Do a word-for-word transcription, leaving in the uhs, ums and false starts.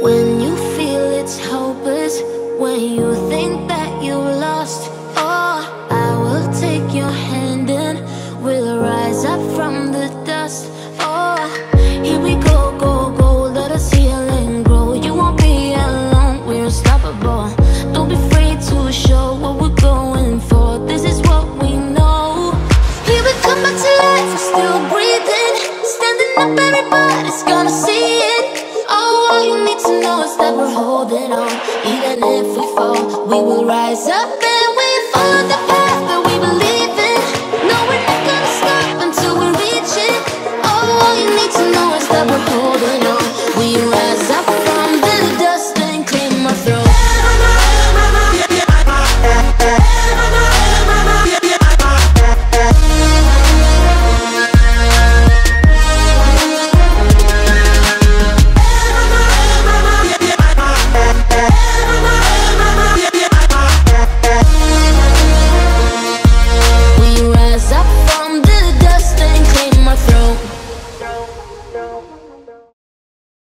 When you feel it's hopeless, when you think that you lost all, oh, I will take your hand and we'll rise up from the dust. Oh, here we go, go, go, let us heal and grow. You won't be alone, we're unstoppable. Don't be afraid to show what we're going for. This is what we know. Here we come back to life, we're still breathing. Standing up, everybody's gonna see it. Oh, all you need to know is that we're holding on. Even if we fall, we will rise up and we follow the path.